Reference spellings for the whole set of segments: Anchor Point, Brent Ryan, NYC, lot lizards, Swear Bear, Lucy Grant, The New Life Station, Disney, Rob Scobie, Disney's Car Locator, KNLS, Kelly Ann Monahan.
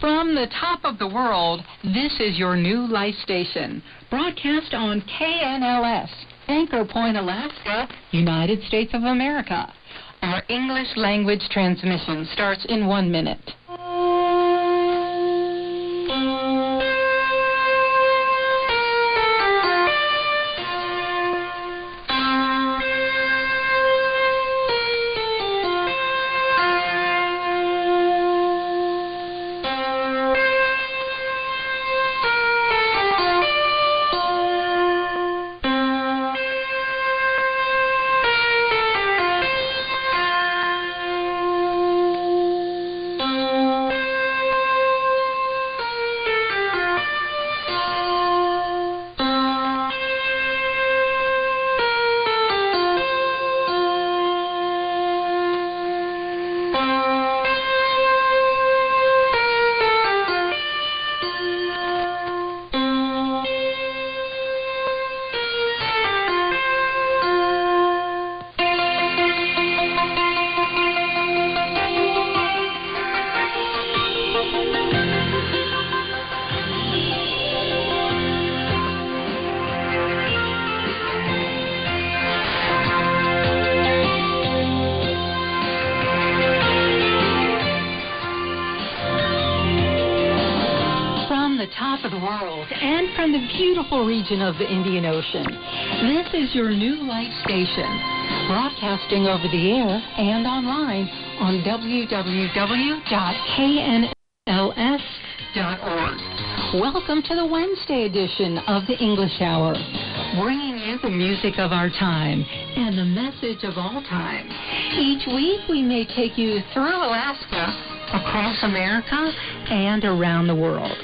From the top of the world, this is your New Life Station, broadcast on KNLS, Anchor Point, Alaska, United States of America. Our English language transmission starts in 1 minute. Region of the Indian Ocean. This is your New Life Station, broadcasting over the air and online on www.knls.org. Welcome to the Wednesday edition of the English Hour, bringing you the music of our time and the message of all time. Each week we may take you through Alaska, across America, and around the world.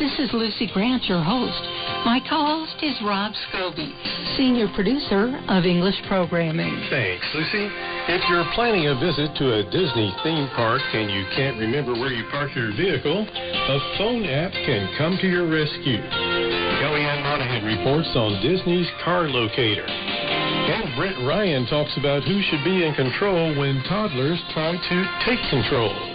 This is Lucy Grant, your host. My co-host is Rob Scobie, senior producer of English programming. Thanks, Lucy. If you're planning a visit to a Disney theme park and you can't remember where you parked your vehicle, a phone app can come to your rescue. Kelly Ann Monahan reports on Disney's Car Locator. And Brent Ryan talks about who should be in control when toddlers try to take control.